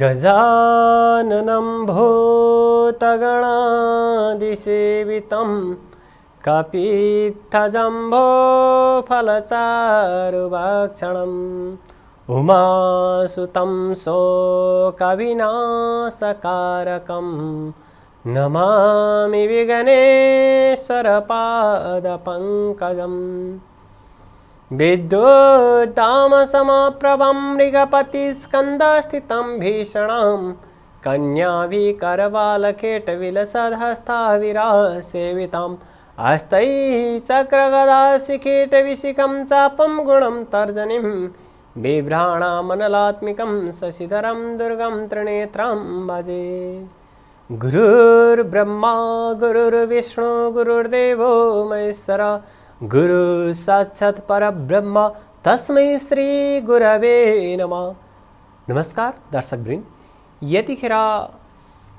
गजाननं भूतगणादिसेवितं कपीत्थजम्भोफलचारुभक्षणं उमासुतं शोकविनाशकारकं नमामि विघ्नेश्वरपादपङ्कजम्। विद्युत्तामसमप्रभं मृगपतिस्कन्धस्थितं भीषणं कन्याभिकरवालखेटविलसदहस्ताविरासेवितम् हस्तैः चक्रगदाशिखेटविशिखं चापं गुणं तर्जनीं बिभ्राणामनलात्मिकं शशिधरं दुर्गं त्रिनेत्रं भजे। गुरुर्ब्रह्मा गुरुर्विष्णु गुरुर्देवो महेश्वरः गुरु साक्षात् परब्रह्म तस्मै श्री गुरवे नमः। नमस्कार दर्शकवृन्द, यतिखेर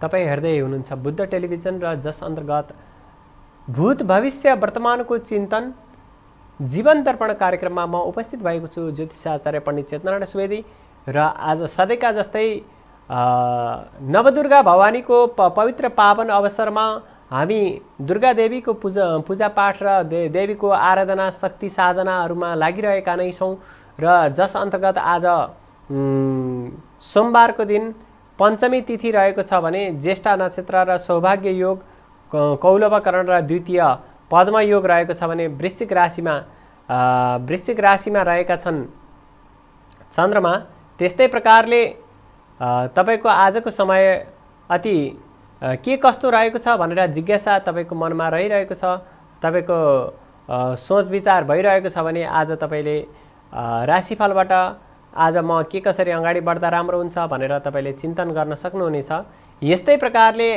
तपाई हेर्दै हुनुहुन्छ बुद्ध टेलिभिजन र जस अन्तर्गत भूत भविष्य वर्तमानको चिन्तन जीवन दर्पण कार्यक्रममा म उपस्थित भएको छु ज्योतिषाचार्य पण्डित चेतनारायण सुवेदी। र आज सधैँका जस्तै नवदुर्गा भवानीको पवित्र पावन अवसरमा हामी दुर्गा देवीको पूजापाठ र देवीको आराधना शक्ति साधनाहरुमा लागिरहेका नै छौं। र जस अन्तर्गत आज सोमबारको दिन पञ्चमी तिथि रहेको छ भने ज्येष्ठा नक्षत्र र सौभाग्य योग कौलवकरण र द्वितीय पद्म योग रहेको छ भने वृश्चिक राशिमा रहेका छन् चन्द्रमा। त्यस्तै प्रकारले तपाईको आजको समय अति के कस्तो रहेको छ भनेर जिज्ञासा तपाईको मनमा रहिरहेको छ, तपाईको सोच विचार भइरहेको छ भने आज तपाईले राशिफलबाट आज म के कसरी अगाडि बढ्दा राम्रो हुन्छ भनेर तपाईले चिन्तन गर्न सक्नुहुनेछ। यस्तै प्रकारले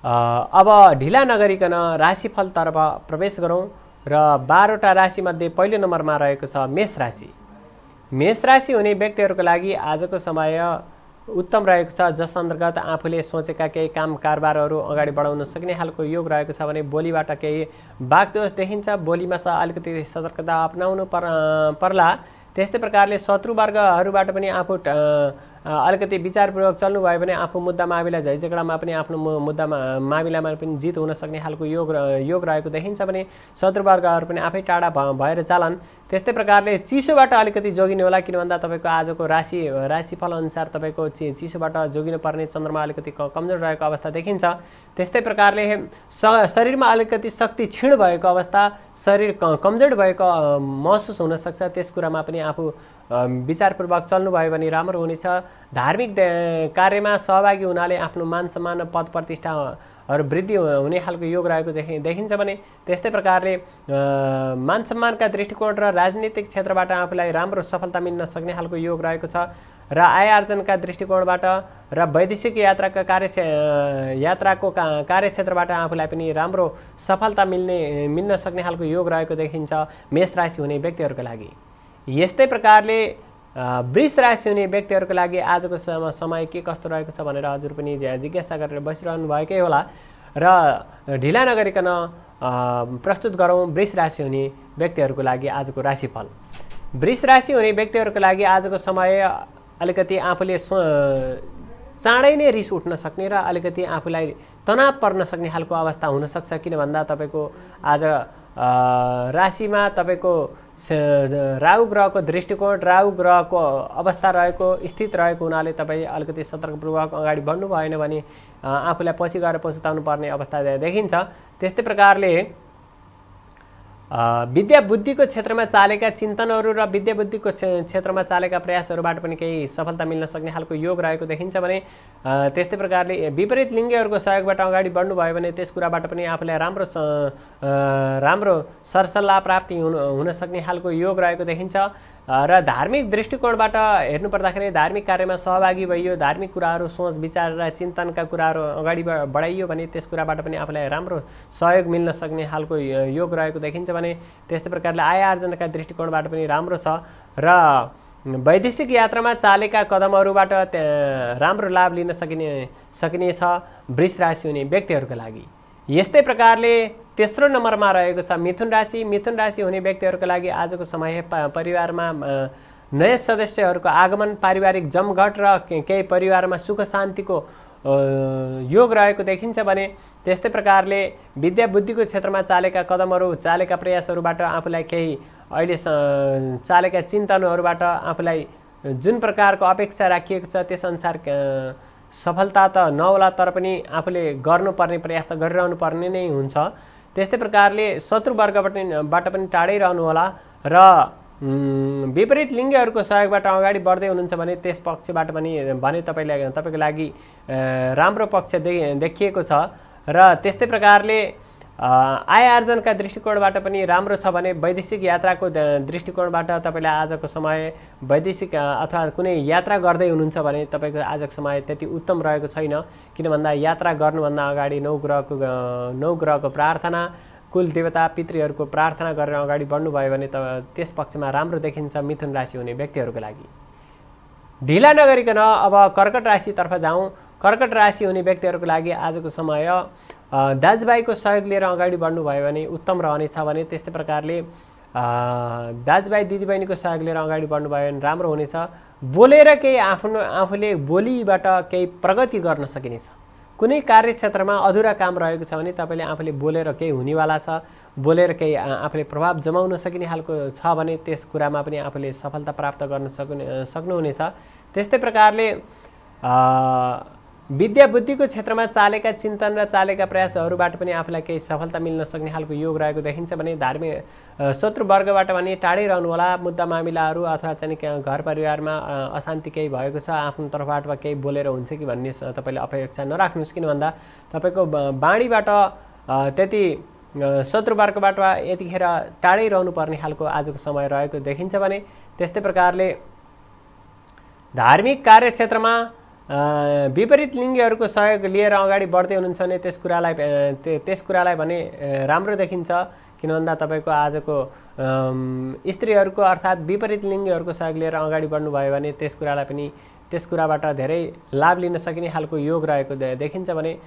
अब ढिला नगरिकन राशिफल तर्फ प्रवेश गरौँ र 12 वटा राशि मध्ये पहिलो नम्बरमा रहेको छ मेष राशि। मेष राशि हुने व्यक्तिहरुको लागि आजको समय उत्तम रहेको छ। जस अन्तर्गत आफूले सोचेका केही काम कारबारहरू अगाडि बढाउन सक्ने खालको योग रहेको छ भने बोलीबाट केही वाक्दोष देखिन्छ, बोलीमा अलिकति सतर्कता अपनाउनु पर्ला। त्यस्तै प्रकारले शत्रु वर्गहरूबाट पनि आफू अलिकति विचारपूर्वक चल्नुभयो भने आफू मुद्दा मामिला झै झगडामा पनि आफ्नो मुद्दा मामिलामा पनि जित हुन सक्ने खालको योग रहेको देखिन्छ भने शत्रु वर्गहरू पनि आफै टाढा भएर चालन। त्यस्तै प्रकारले चिसोबाट अलिकति जोगिनु होला, किनभन्दा तपाईको आजको राशिफल अनुसार तपाईको चिसोबाट जोगिनु पर्ने चन्द्रमा अलिकति कमजोर रहेको अवस्था देखिन्छ। त्यस्तै प्रकारले शरीरमा अलिकति शक्ति क्षीण भएको अवस्था, शरीर कमजोर भएको महसुस हुन सक्छ, त्यस कुरामा पनि आफू विचारपूर्वक चल्नुभयो भने राम्रो हुनेछ। धार्मिक कार्यमा सहभागी हुनाले आफ्नो मान सम्मान पद प्रतिष्ठाहरू वृद्धि हुने खालको योग रहेको देखिन्छ भने त्यस्तै प्रकारले मान सम्मानका दृष्टिकोण र राजनीतिक क्षेत्रबाट आफूलाई राम्रो सफलता मिल्न सक्ने खालको योग रहेको छ। र आय आर्जनका दृष्टिकोणबाट र वैदेशिक यात्राको कार्यक्षेत्रबाट आफूलाई पनि राम्रो सफलता मिल्न सक्ने खालको योग रहेको देखिन्छ मेष राशि हुने व्यक्तिहरूको लागि। यस्तै प्रकारले वृष राशि हुने व्यक्तिहरुको लागि आजको समय के कस्तो रहेको छ भनेर हजुर पनि जिज्ञासा गरेर बसिरहनु भएकै होला। र ढिला नगरिकन प्रस्तुत गरौँ वृष राशि हुने व्यक्तिहरुको लागि आजको राशिफल। वृष राशि हुने व्यक्तिहरुको लागि आजको समय अलिकति आफूले चाँडै नै रिस उठ्न सक्ने र अलिकति आफूलाई तनाव पर्न सक्ने खालको अवस्था हुन सक्छ, किनभन्दा तपाईको आज राशिमा तपाईको राहु ग्रहको दृष्टिकोण राहु ग्रहको अवस्था रहेको स्थित रहेको हुनाले तपाईँ अलिकति सतर्कपूर्वक अगाडि बढ्नु भएन भने आफूलाई पछि गएर पछुताउनु पर्ने अवस्था देखिन्छ। त्यस्तै प्रकारले विद्या बुद्धिको क्षेत्रमा चालेका चिन्तनहरू र विद्या बुद्धिको क्षेत्रमा चालेका प्रयासहरूबाट पनि केही सफलता मिल्न सक्ने खालको योग रहेको देखिन्छ भने त्यस्तै प्रकारले विपरीत लिङ्गीहरूको सहयोगबाट अगाडि बढ्नुभयो भने त्यस कुराबाट पनि आफूलाई राम्रो सरसल्लाह प्राप्ति हुन सक्ने खालको योग रहेको देखिन्छ। र धार्मिक दृष्टिकोणबाट हेर्नु पर्दाखेरि धार्मिक कार्यमा सहभागी भइयो, धार्मिक कुराहरू सोच विचार र चिन्तनका कुराहरू अगाडि बढाइयो भने त्यस कुराबाट पनि आफूलाई राम्रो सहयोग मिल्न सक्ने खालको योग रहेको देखिन्छ भने त्यस्तै प्रकारले आय आर्जनका दृष्टिकोणबाट पनि राम्रो छ। र वैदेशिक यात्रामा चालेका कदमहरूबाट राम्रो लाभ लिन सकिनेछ वृष राशि हुने व्यक्तिहरूको लागि। यस्तै प्रकारले तेस्रो नम्बरमा रहेको छ मिथुन राशि। मिथुन राशि हुने व्यक्तिहरुको लागि आजको समय परिवारमा नयाँ सदस्यहरूको आगमन, पारिवारिक जमघट र केही परिवारमा सुख शान्तिको योग रहेको देखिन्छ भने त्यस्तै प्रकारले विद्या बुद्धिको क्षेत्रमा चालेका कदमहरू, चालेका प्रयासहरूबाट आफूलाई केही अहिले चालेका चिन्तनहरूबाट आफूलाई जुन प्रकारको अपेक्षा राखिएको छ त्यस अनुसार सफलता त नहोला तर पनि आफूले गर्नुपर्ने प्रयास त गरिरहनु पर्ने नै हुन्छ। त्यस्तै प्रकारले शत्रुवर्गबाट पनि टाढै रहनुहोला र विपरीत लिङ्गहरूको सहयोगबाट अगाडि बढ्दै हुनुहुन्छ भने त्यस पक्षबाट पनि तपाईँको लागि राम्रो पक्ष देखिएको छ र त्यस्तै प्रकारले आय आर्जनका दृष्टिकोणबाट पनि राम्रो छ भने वैदेशिक यात्राको दृष्टिकोणबाट तपाईलाई आजको समय वैदेशिक अथवा कुनै यात्रा गर्दै हुनुहुन्छ भने तपाईको आजको समय त्यति उत्तम रहेको छैन, किन भन्दा यात्रा गर्नुभन्दा अगाडि नौ ग्रहको प्रार्थना, कुल देवता पितृहरूको प्रार्थना गरेर अगाडि बढ्नुभयो भने त त्यस पक्षमा राम्रो देखिन्छ मिथुन राशि हुने व्यक्तिहरूको लागि। ढिला नगरिकन अब कर्कट राशितर्फ जाउँ। कर्कट राशि हुने व्यक्तिहरूको लागि आजको समय दाजुभाइको सहयोग लिएर अगाडि बढ्नुभयो भने उत्तम रहनेछ भने त्यस्तै प्रकारले दाजुभाइ दिदीबहिनीको सहयोग लिएर अगाडि बढ्नुभयो भने राम्रो हुनेछ। बोलेर केही आफूले बोलीबाट केही प्रगति गर्न सकिनेछ। कुनै कार्यक्षेत्रमा अधुरा काम रहेको छ भने तपाईले आफूले बोलेर केही हुनेवाला छ, बोलेर केही आफूले प्रभाव जमाउन सकिने खालको छ भने त्यस कुरामा पनि आफूले सफलता प्राप्त गर्न सक्नुहुनेछ। त्यस्तै प्रकारले विद्या बुद्धिको क्षेत्रमा चालेका चिन्तन र चालेका प्रयासहरूबाट पनि आफूलाई केही सफलता मिल्न सक्ने खालको योग रहेको देखिन्छ भने धार्मिक शत्रुवर्गबाट भने टाढै रहनुहोला। मुद्दा मामिलाहरू अथवा चाहिँ घर परिवारमा अशान्ति केही भएको छ आफ्नो तर्फबाट केही बोलेर हुन्छ कि भन्ने तपाईँले अपेक्षा नराख्नुहोस्, किन भन्दा तपाईँको बाणीबाट त्यति शत्रुवर्गबाट यतिखेर टाढै रहनुपर्ने खालको आजको समय रहेको देखिन्छ भने त्यस्तै प्रकारले धार्मिक कार्यक्षेत्रमा विपरीत लिङ्गीहरूको सहयोग लिएर अगाडि बढ्दै हुनुहुन्छ भने त्यस कुरालाई भने राम्रो देखिन्छ, किन भन्दा तपाईको आजको स्त्रीहरूको अर्थात् विपरीत लिङ्गीहरूको सहयोग लिएर अगाडि बढ्नुभयो भने त्यस कुराबाट धेरै लाभ लिन सकिने खालको योग रहेको देखिन्छ भने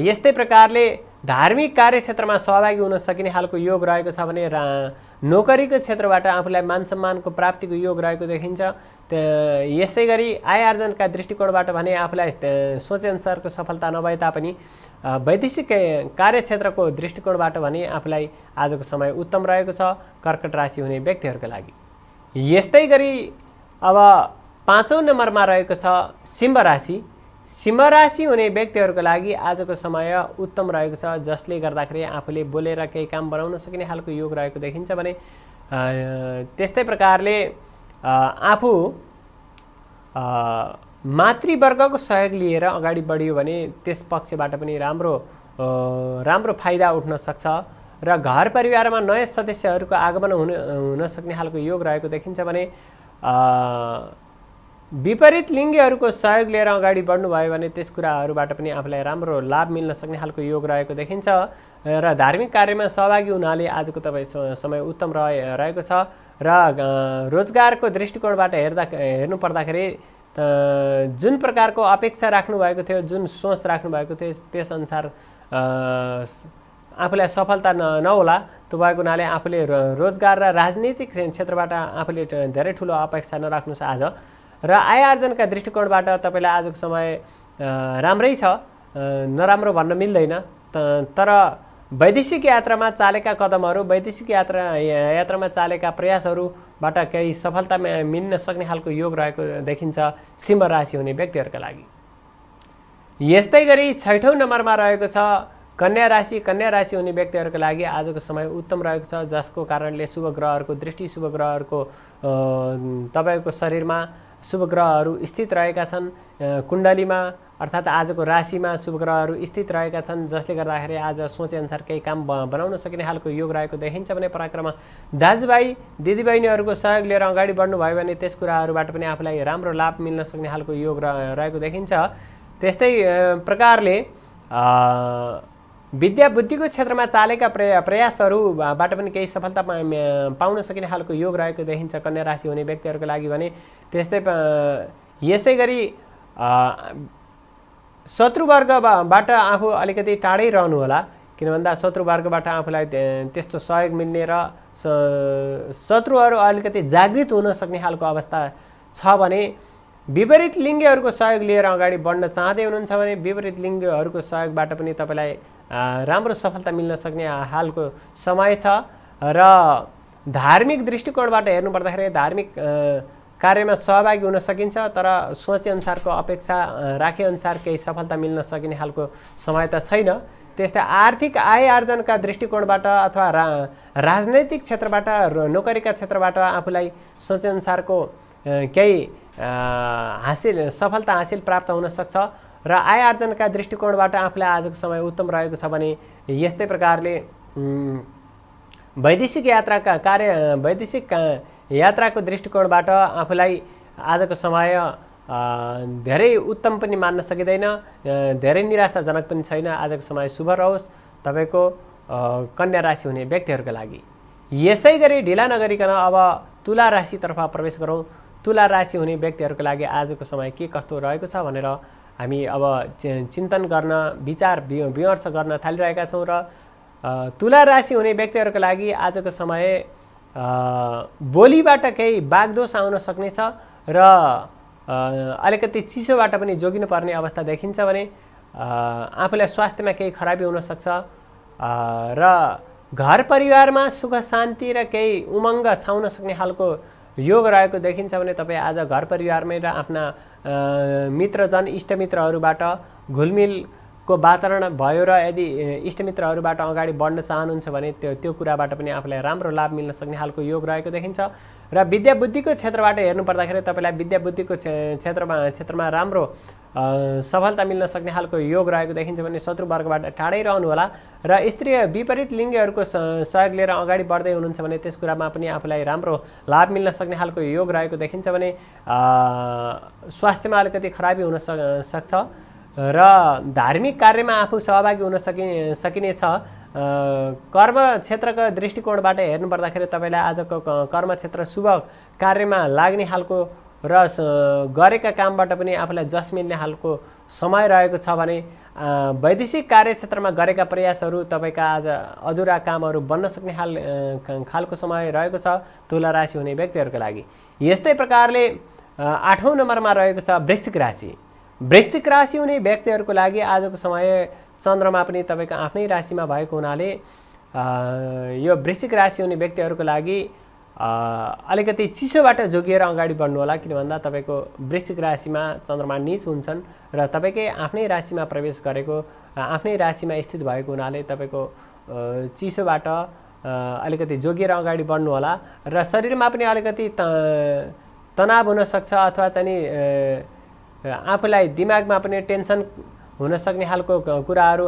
यस्तै प्रकारले धार्मिक कार्यक्षेत्रमा सहभागी हुन सकिने खालको योग रहेको छ भने नोकरीको क्षेत्रबाट आफूलाई मान सम्मानको प्राप्तिको योग रहेको देखिन्छ। यसै गरी आय आर्जनका दृष्टिकोणबाट भने आफूलाई सोचेअनुसारको सफलता नभए तापनि वैदेशिक कार्यक्षेत्रको दृष्टिकोणबाट भने आफूलाई आजको समय उत्तम रहेको छ कर्कट राशि हुने व्यक्तिहरूका लागि। यस्तै गरी अब 5औं नम्बरमा रहेको छ सिंह राशि। सिंह राशि हुने व्यक्तिहरूको लागि आजको समय उत्तम रहेको छ, जसले गर्दाखेरि आफूले बोलेर केही काम बनाउन सकिने खालको योग रहेको देखिन्छ भने त्यस्तै प्रकारले आफू मातृवर्गको सहयोग लिएर अगाडि बढियो भने त्यस पक्षबाट पनि राम्रो फाइदा उठ्न सक्छ र घर परिवारमा नयाँ सदस्यहरूको आगमन हुन सक्ने खालको योग रहेको देखिन्छ भने विपरीत लिङ्गीहरूको सहयोग लिएर अगाडि बढ्नुभयो भने त्यस कुराहरूबाट पनि आफूलाई राम्रो लाभ मिल्न सक्ने खालको योग रहेको देखिन्छ र धार्मिक कार्यमा सहभागी हुनाले आजको तपाईको समय उत्तम रहेको छ र रोजगारको दृष्टिकोणबाट हेर्नुपर्दाखेरि जुन प्रकारको अपेक्षा राख्नुभएको थियो, जुन सोच राख्नुभएको थियो त्यस अनुसार आफूलाई सफलता नहोला। त्यो भएको हुनाले आफूले रोजगार र राजनीतिक क्षेत्रबाट आफूले धेरै ठुलो अपेक्षा नराख्नुहोस् आज र आय आर्जनका दृष्टिकोणबाट तपाईलाई आजको समय राम्रै छ, नराम्रो भन्न मिल्दैन। तर वैदेशिक यात्रामा चालेका कदमहरू, वैदेशिक यात्रामा चालेका प्रयासहरूबाट केही सफलता मिल्न सक्ने खालको योग रहेको देखिन्छ सिंह राशि हुने व्यक्तिहरूका लागि। यस्तै गरी 6औं नम्बरमा रहेको छ कन्या राशि। कन्या राशि हुने व्यक्तिहरूको लागि आजको समय उत्तम रहेको छ, जसको कारणले शुभ ग्रहहरूको दृष्टि, शुभ ग्रहहरूको तपाईँको शरीरमा शुभ ग्रहहरू स्थित रहेका छन्, कुण्डलीमा अर्थात् आजको राशिमा शुभ ग्रहहरू स्थित रहेका छन्, जसले गर्दाखेरि आज सोचेअनुसार केही काम बनाउन सकिने खालको योग रहेको देखिन्छ भने पराक्रममा दाजुभाइ दिदीबहिनीहरूको सहयोग लिएर अगाडि बढ्नुभयो भने त्यस कुराहरूबाट पनि आफूलाई राम्रो लाभ मिल्न सक्ने खालको योग रहेको देखिन्छ। त्यस्तै प्रकारले विद्या बुद्धिको क्षेत्रमा चालेका प्रयासहरूबाट पनि केही सफलता पाउन सकिने खालको योग रहेको देखिन्छ कन्या राशि हुने व्यक्तिहरूको लागि भने त्यस्तै यसै गरी शत्रुवर्गबाट आफू अलिकति टाढै रहनुहोला। किन भन्दा शत्रुमार्गबाट आफूलाई त्यस्तो सहयोग मिल्ने र शत्रुहरु अलिकति जागृत हुन सक्ने हालको अवस्था छ भने विपरीत लिङ्गीहरुको सहयोग लिएर अगाडि बढ्न चाहदै हुनुहुन्छ भने विपरीत लिङ्गीहरुको सहयोगबाट पनि तपाईलाई राम्रो सफलता मिल्न सक्ने हालको समय छ र धार्मिक दृष्टिकोणबाट हेर्नु पर्दाखेरि धार्मिक कार्यमा सहभागी हुन सकिन्छ तर सोचे अनुसारको अपेक्षा राखे अनुसार केही सफलता मिल्न सकिने हालको समय त छैन। त्यस्तै आर्थिक आय आर्जनका दृष्टिकोणबाट अथवा राजनैतिक क्षेत्रबाट नोकरीका क्षेत्रबाट आफूलाई सोचे अनुसारको केही हासिल सफलता हासिल प्राप्त हुन सक्छ र आय आर्जनका दृष्टिकोणबाट आफूलाई आजको समय उत्तम रहेको छ भने यस्तै प्रकारले वैदेशिक यात्राका वैदेशिक यात्राको दृष्टिकोणबाट आफूलाई आजको समय धेरै उत्तम पनि मान्न सकिदैन, धेरै निराशाजनक पनि छैन। आजको समय शुभ रहोस् तपाईको कन्या राशि हुने व्यक्तिहरुका लागि। यसैगरी ढिला नगरीकन अब तुला राशितर्फ प्रवेश गरौं। तुला राशि हुने व्यक्तिहरुका लागि आजको समय के कस्तो रहेको छ भनेर हामी अब चिन्तन गर्न विचार विमर्श गर्न थालिरहेका छौं र तुला राशि हुने व्यक्तिहरुका लागि आजको समय बोलीबाट केही बागदोष आउन सक्ने छ र अलिकति चिसोबाट पनि जोगिनुपर्ने अवस्था देखिन्छ भने आफूलाई स्वास्थ्यमा केही खराबी हुन सक्छ र घर परिवारमा सुख शान्ति र केही उमङ्ग छाउन सक्ने हालको योग रहेको देखिन्छ भने तपाईँ आज घर परिवारमै र आफ्ना मित्रजन इष्टमित्रहरूबाट घुलमिलको वातावरण भयो र यदि इष्टमित्रहरूबाट अगाडि बढ्न चाहनुहुन्छ भने त्यो कुराबाट पनि आफूलाई राम्रो लाभ मिल्न सक्ने हालको योग रहेको देखिन्छ र विद्या बुद्धिको क्षेत्रबाट हेर्नु पर्दाखेरि तपाईलाई विद्या बुद्धिको क्षेत्रमा राम्रो सफलता मिल्न सक्ने हालको योग रहेको देखिन्छ भने शत्रुवर्गबाट टाढै रहनुहोला र स्त्री विपरीत लिङ्गीहरुको सहयोग लिएर अगाडि बढ्दै हुनुहुन्छ भने त्यस कुरामा पनि आफूलाई राम्रो लाभ मिल्न सक्ने हालको योग रहेको देखिन्छ भने स्वास्थ्यमा अलिकति खराबी हुन सक्छ र धार्मिक कार्यमा आफू सहभागी हुन सकिनेछ। कर्म क्षेत्रको दृष्टिकोणबाट हेर्नु पर्दाखेरि तपाईलाई आजको कर्म क्षेत्र शुभ कार्यमा लाग्ने हालको र गरेका कामबाट पनि आफूलाई जस मिल्ने हालको समय रहेको छ भने वैदेशिक कार्यक्षेत्रमा गरेका प्रयासहरू तपाईका आज अधुरा कामहरू बन्न सक्ने खालको समय रहेको छ तुला राशि हुने व्यक्तिहरुका लागि। यस्तै प्रकारले 8औं नम्बरमा रहेको छ वृश्चिक राशि। वृश्चिक राशि हुने व्यक्तिहरुको लागि आजको समय चन्द्रमा पनि तपाईको आफ्नै राशिमा भएको हुनाले यो वृश्चिक राशि हुने व्यक्तिहरुको लागि अलिकति चिसोबाट जोगिएर अगाडि बढ्नु होला। किन भन्दा तपाईको वृश्चिक राशिमा चन्द्रमा नीच हुन्छन् र तपाईकै आफ्नै राशिमा प्रवेश गरेको आफ्नै राशिमा स्थित भएको हुनाले तपाईको चिसोबाट अलिकति जोगिएर अगाडि बढ्नु होला र शरीरमा पनि अलिकति तनाव हुन सक्छ अथवा चाहिँ आफूलाई दिमागमा पनि टेन्सन हुन सक्ने हालको कुराहरू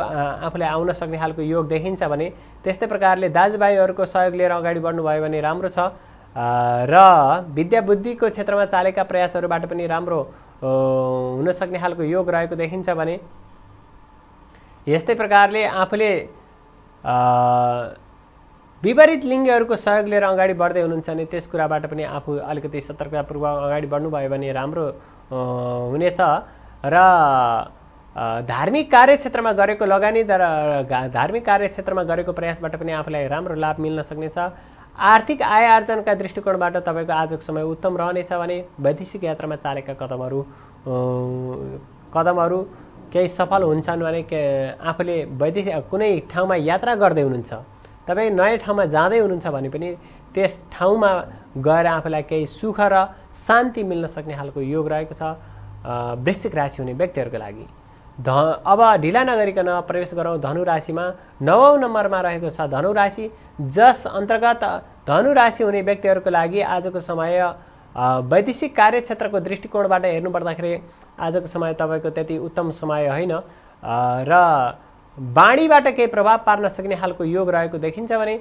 आफूलाई आउन सक्ने हालको योग देखिन्छ भने त्यस्तै प्रकारले दाजुभाइहरुको सहयोग लिएर अगाडि बढ्नु भयो भने राम्रो छ र विद्या बुद्धिको क्षेत्रमा चालेका प्रयासहरुबाट पनि राम्रो हुन सक्ने हालको योग रहेको देखिन्छ भने यस्तै प्रकारले आफूले विपरीत लिङ्गीहरुको सहयोग लिएर अगाडि बढ्दै हुनुहुन्छ भने त्यस कुराबाट पनि आफू अलिकति सतर्कतापूर्वक अगाडि बढ्नु भयो भने राम्रो हुनेछ र धार्मिक कार्यक्षेत्रमा गरेको लगानी धार्मिक कार्यक्षेत्रमा गरेको प्रयासबाट पनि आफूलाई राम्रो लाभ मिल्न सक्नेछ। आर्थिक आय आर्जनका दृष्टिकोणबाट तपाईको आजको समय उत्तम रहनेछ भने वैदेशिक यात्रामा चालेका कदमहरू केही सफल हुन्छन् भने आफूले वैदेशिक कुनै ठाउँमा यात्रा गर्दै हुनुहुन्छ तपाई नयाँ ठाउँमा जाँदै हुनुहुन्छ भने पनि त्यस ठाउँमा गएर आफूलाई केही सुख र शान्ति मिल्न सक्ने हालको योग रहेको छ वृश्चिक राशि हुने व्यक्तिहरुका लागि। अब ढिला नगरीकन प्रवेश गरौं धनु राशिमा। 9औं नम्बरमा रहेको छ धनु राशि। जस अन्तर्गत धनु राशि हुने व्यक्तिहरुको लागि आजको समय वैदेशिक कार्यक्षेत्रको दृष्टिकोणबाट हेर्नु पर्दाखेरि आजको समय तपाईको त्यति उत्तम समय होइन र बाणीबाट केही प्रभाव पार्न सक्ने हालको योग रहेको देखिन्छ भने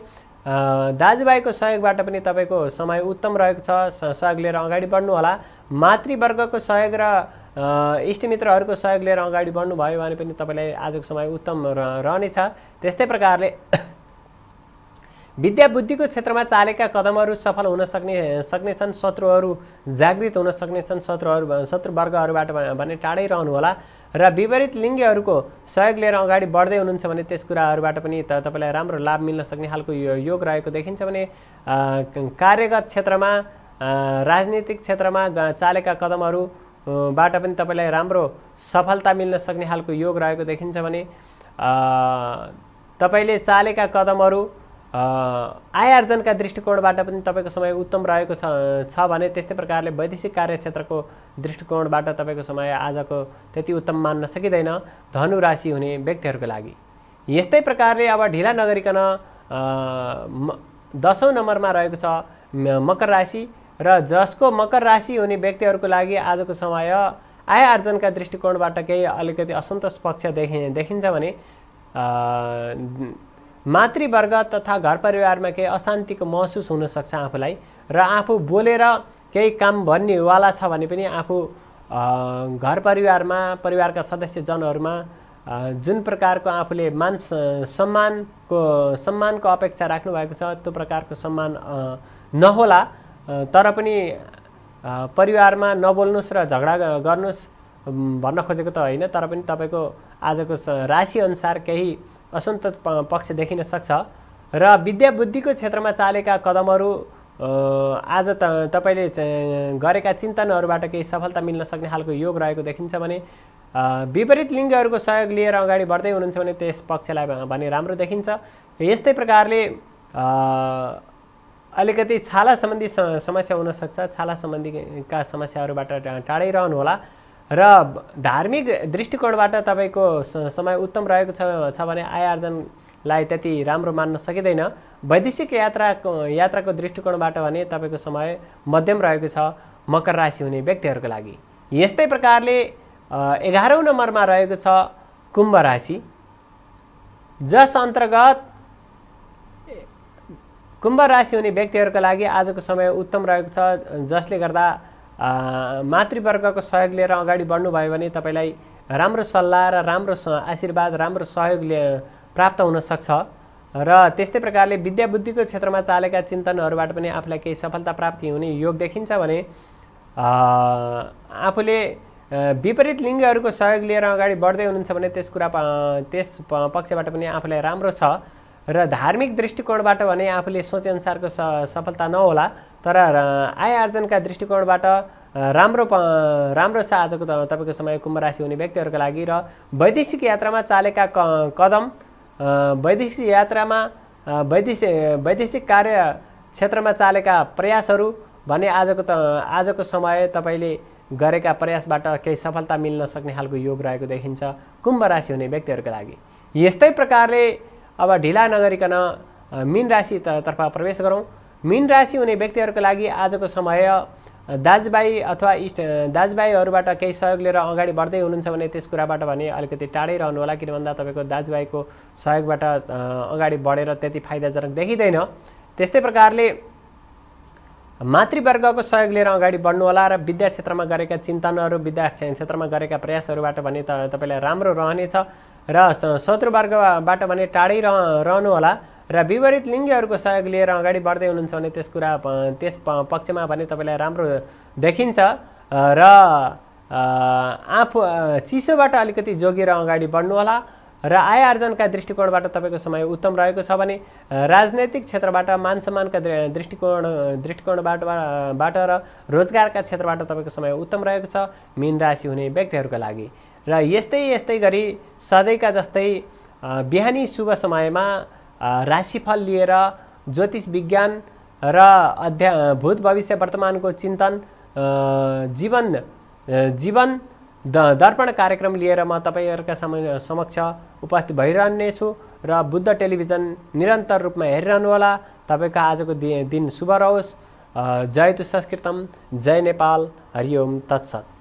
दाजुभाइको सहयोगबाट पनि तपाईको समय उत्तम रहेको छ। सहयोग लिएर अगाडि बढ्नु होला। मातृवर्गको सहयोग र इष्टमित्रहरुको सहयोग लिएर अगाडि बढ्नु भयो भने पनि तपाईलाई आजको समय उत्तम रहनेछ। त्यस्तै प्रकारले विद्या बुद्धिको क्षेत्रमा चालेका कदमहरू सफल हुन सक्नेछन्। शत्रुहरू जागृत हुन सक्नेछन्। शत्रुवर्गहरूबाट भने टाढै रहनु होला र विपरीत लिङ्गीहरूको सहयोग लिएर अगाडि बढ्दै हुनुहुन्छ भने त्यस कुराहरूबाट पनि तपाईलाई राम्रो लाभ मिल्न सक्ने खालको योग रहेको देखिन्छ। भने कार्यगत क्षेत्रमा राजनीतिक क्षेत्रमा चालेका कदमहरूबाट पनि तपाईलाई राम्रो सफलता मिल्न सक्ने खालको योग रहेको देखिन्छ। भने तपाईले चालेका कदमहरू आय आर्जनका दृष्टिकोणबाट पनि तपाईको समय उत्तम रहेको छ भने त्यस्तै प्रकारले वैदेशिक कार्यक्षेत्रको दृष्टिकोणबाट तपाईको समय आजको त्यति उत्तम मान्न सकिदैन धनु राशि हुने व्यक्तिहरूको लागि। यस्तै प्रकारले अब ढिला नगरिकन 10औं नम्बरमा रहेको छ मकर राशि र जसको मकर राशि हुने व्यक्तिहरूको लागि आजको समय आय आर्जनका दृष्टिकोणबाट केही अलिकति असन्तोष पक्ष देखिन्छ। भने मातृवर्ग तथा घर परिवारमा केही अशान्तिको महसुस हुन सक्छ आफूलाई र आफू बोलेर केही काम भन्नेवाला छ भने पनि आफू घर परिवारमा परिवारका सदस्यजनहरुमा जुन प्रकारको आफूले मान सम्मानको अपेक्षा राख्नु भएको छ त्यो प्रकारको सम्मान नहोला। तर पनि परिवारमा नबोल्नुस् र झगडा गर्नुस् भन्न खोजेको त होइन, तर पनि तपाईको आजको राशि अनुसार केही असन्तोष पक्ष देखिन सक्छ र विद्या बुद्धिको क्षेत्रमा चालेका कदमहरू आज तपाईले गरेका चिन्तनहरूबाट केही सफलता मिल्न सक्ने खालको योग रहेको देखिन्छ। भने विपरीत लिङ्गहरूको सहयोग लिएर अगाडि बढ्दै हुनुहुन्छ भने त्यस पक्षलाई भने राम्रो देखिन्छ। यस्तै प्रकारले अलिकति छाला सम्बन्धी समस्या हुन सक्छ। छाला सम्बन्धीका समस्याहरूबाट टाढै रहनु होला र धार्मिक दृष्टिकोणबाट तपाईको समय उत्तम रहेको छ भने आय आर्जनलाई त्यति राम्रो मान्न सकिँदैन। वैदेशिक यात्राको दृष्टिकोणबाट भने तपाईको समय मध्यम रहेको छ मकर राशि हुने व्यक्तिहरूको लागि। यस्तै प्रकारले 11औं नम्बरमा रहेको छ कुम्भ राशि, जस अन्तर्गत कुम्भ राशि हुने व्यक्तिहरूको लागि आजको समय उत्तम रहेको छ। जसले गर्दा मातृवर्गको सहयोग लिएर अगाडि बढ्नुभयो भने तपाईलाई राम्रो सल्लाह र राम्रो आशीर्वाद राम्रो सहयोग प्राप्त हुन सक्छ र त्यस्तै प्रकारले विद्या बुद्धिको क्षेत्रमा चालेका चिन्तनहरूबाट पनि आफूलाई केही सफलता प्राप्ति हुने योग देखिन्छ। भने आफूले विपरीत लिङ्गहरूको सहयोग लिएर अगाडि बढ्दै हुनुहुन्छ भने त्यस पक्षबाट पनि आफूलाई राम्रो छ र धार्मिक दृष्टिकोणबाट भने आफूले सोचे अनुसारको सफलता नहोला। तर आय आर्जनका दृष्टिकोणबाट राम्रो छ आजको तपाईको समय कुम्भ राशि हुने व्यक्तिहरूको लागि। र वैदेशिक यात्रामा चालेका कदम वैदेशिक कार्य क्षेत्रमा चालेका प्रयासहरू भने आजको समय तपाईले गरेका प्रयासबाट केही सफलता मिल्न सक्ने खालको योग रहेको देखिन्छ कुम्भ राशि हुने व्यक्तिहरूको लागि। यस्तै प्रकारले अब ढिला नगरिकन मीन राशि तर्फ प्रवेश गरौँ। मीन राशि हुने व्यक्तिहरूको लागि आजको समय दाजुभाइ अथवा दाजुभाइहरूबाट केही सहयोग लिएर अगाडि बढ्दै हुनुहुन्छ भने त्यस कुराबाट भने अलिकति टाढै रहनु होला। किन भन्दा तपाईँको दाजुभाइको सहयोगबाट अगाडि बढेर त्यति फाइदाजनक देखिँदैन। त्यस्तै प्रकारले मातृवर्गको सहयोग लिएर अगाडि बढ्नु होला र विद्या क्षेत्रमा गरेका चिन्तनहरू विद्या क्षेत्रमा गरेका प्रयासहरूबाट भने तपाईलाई राम्रो रहनेछ र शत्रुवर्गबाट भने टाढै रहनु होला र विपरीत लिङ्गीहरूको सहयोग लिएर अगाडि बढ्दै हुनुहुन्छ भने त्यस पक्षमा भने तपाईलाई राम्रो देखिन्छ र आफू चिसोबाट अलिकति जोगिएर अगाडि बढ्नु होला र आय आर्जनका दृष्टिकोणबाट तपाईको समय उत्तम रहेको छ। भने राजनैतिक क्षेत्रबाट मान सम्मानका दृष्टिकोणबाट र रोजगारका क्षेत्रबाट तपाईको समय उत्तम रहेको छ मीन राशि हुने व्यक्तिहरूको लागि। र यस्तै गरी सधैँका जस्तै बिहानी शुभ समयमा राशिफल लिएर ज्योतिष विज्ञान र भूत भविष्य वर्तमानको चिन्तन जीवन दर्पण कार्यक्रम लिएर म तपाईहरुका समक्ष उपस्थित भइरहने छु र बुद्ध टेलिभिजन निरन्तर रूपमा हेरिरहनु होला। तपाईको आजको दिन शुभ रहोस्। जय तु संस्कृतम, जय नेपाल, हरिओम तत्सत्।